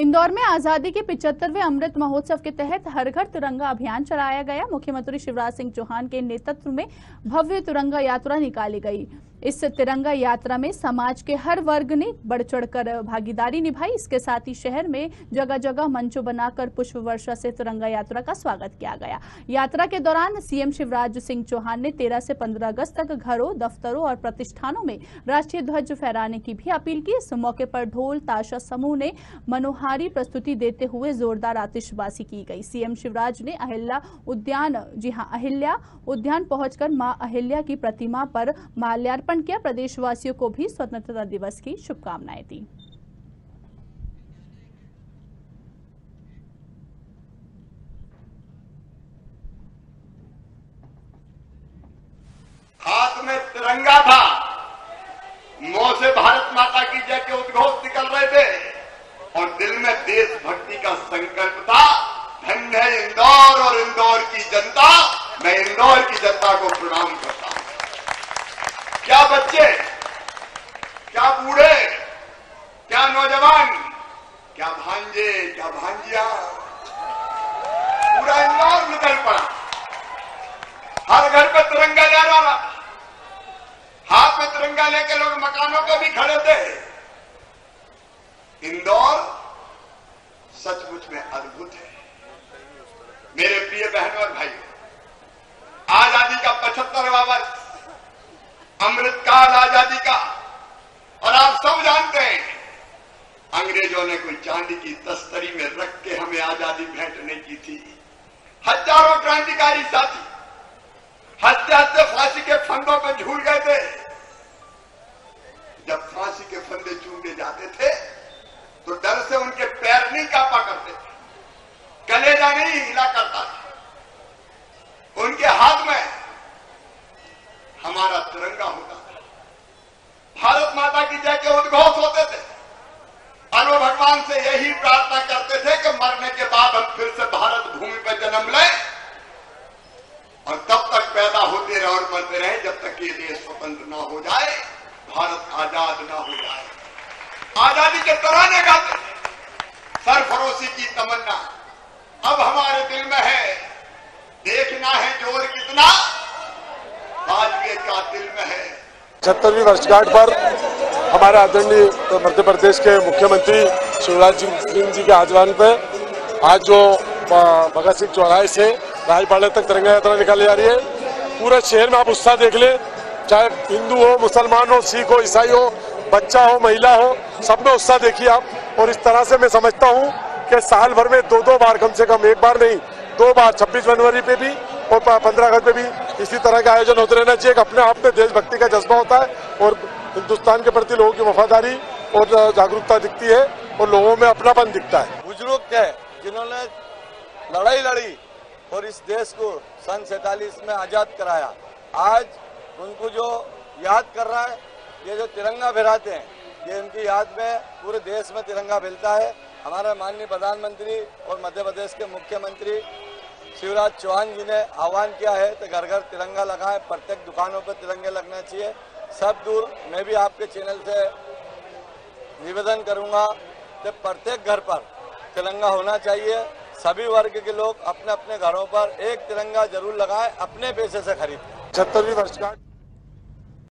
इंदौर में आजादी के 75वें अमृत महोत्सव के तहत हर घर तिरंगा अभियान चलाया गया। मुख्यमंत्री शिवराज सिंह चौहान के नेतृत्व में भव्य तिरंगा यात्रा निकाली गई। इस तिरंगा यात्रा में समाज के हर वर्ग ने बढ़ चढ़कर भागीदारी निभाई। इसके साथ ही शहर में जगह जगह मंचों बनाकर पुष्प वर्षा से तिरंगा यात्रा का स्वागत किया गया। यात्रा के दौरान सीएम शिवराज सिंह चौहान ने 13 से 15 अगस्त तक घरों, दफ्तरों और प्रतिष्ठानों में राष्ट्रीय ध्वज फहराने की भी अपील की। इस मौके पर ढोल ताशा समूह ने मनोहारी प्रस्तुति देते हुए जोरदार आतिशबाजी की गई। सीएम शिवराज ने अहिल्या उद्यान पहुंचकर माँ अहिल्या की प्रतिमा पर माल्यार्पण किया। प्रदेशवासियों को भी स्वतंत्रता दिवस की शुभकामनाएं दी। हाथ में तिरंगा था, मुंह से भारत माता की जय के उद्घोष निकल रहे थे और दिल में देशभक्ति का संकल्प था। धन्य है इंदौर और इंदौर की जनता। मैं इंदौर की जनता को प्रणाम करता हूं। क्या बच्चे, क्या बूढ़े, क्या नौजवान, क्या भांजे, क्या भांजिया, पूरा इंदौर निकल पड़ा। हर घर पे तिरंगा लहराना, हाथ में तिरंगा लेके लोग मकानों पे भी खड़े थे। इंदौर सचमुच में अद्भुत है। मेरे प्रिय बहनों और भाइयों, आजादी का 75वां वर्ष, अमृतकाल आजादी का, और आप सब जानते हैं अंग्रेजों ने कोई चांदी की तस्तरी में रख के हमें आजादी भेंट नहीं की थी। हजारों क्रांतिकारी साथी हंसते हंसते फांसी के फंदों पर झूल गए थे। जब फांसी के फंदे चूमे जाते थे तो डर से उनके पैर नहीं कांपा करते थे, कलेजा नहीं हिला करता था। उनके हाथ में हमारा तिरंगा होता था, भारत माता की जय के उद्घोष होते थे और वो भगवान से यही प्रार्थना करते थे कि मरने के बाद हम फिर से भारत भूमि पर जन्म लें और तब तक पैदा होते रहे और मरते रहे जब तक ये देश स्वतंत्र ना हो जाए, भारत आजाद ना हो जाए। आजादी के तराने गाते थे, सरफरोशी की तमन्ना अब हमारे दिल में है। देखना है जोर कितना का दिल में है। 75वीं वर्षगांठ पर हमारे आदरणीय मध्य प्रदेश के मुख्यमंत्री शिवराज सिंह जी के आह्वान पर आज जो भगत सिंह चौराहे से राजपाड़ा तक तिरंगा यात्रा निकाली जा रही है। पूरे शहर में आप उत्साह देख लें, चाहे हिंदू हो, मुसलमान हो, सिख हो, ईसाई हो, बच्चा हो, महिला हो, सब में उत्साह देखिए आप। और इस तरह से मैं समझता हूँ कि साल भर में दो बार, कम से कम एक बार नहीं दो बार, 26 जनवरी पे भी और 15 अगस्त पे भी इसी तरह का आयोजन होते रहना चाहिए। अपने आप में देशभक्ति का जज्बा होता है और हिंदुस्तान के प्रति लोगों की वफादारी और जागरूकता दिखती है और लोगों में अपनापन दिखता है। बुजुर्ग थे जिन्होंने लड़ाई लड़ी और इस देश को सन 47 में आजाद कराया। आज उनको जो याद कर रहा है, ये जो तिरंगा फहराते हैं, ये उनकी याद में पूरे देश में तिरंगा फैलता है। हमारे माननीय प्रधानमंत्री और मध्य प्रदेश के मुख्यमंत्री शिवराज चौहान जी ने आह्वान किया है तो घर घर तिरंगा लगाएं, प्रत्येक दुकानों पर तिरंगे लगना चाहिए सब दूर। मैं भी आपके चैनल से निवेदन करूंगा कि प्रत्येक घर पर तिरंगा होना चाहिए। सभी वर्ग के लोग अपने अपने घरों पर एक तिरंगा जरूर लगाएं, अपने पैसे से खरीदें। 75वीं वर्षगांठ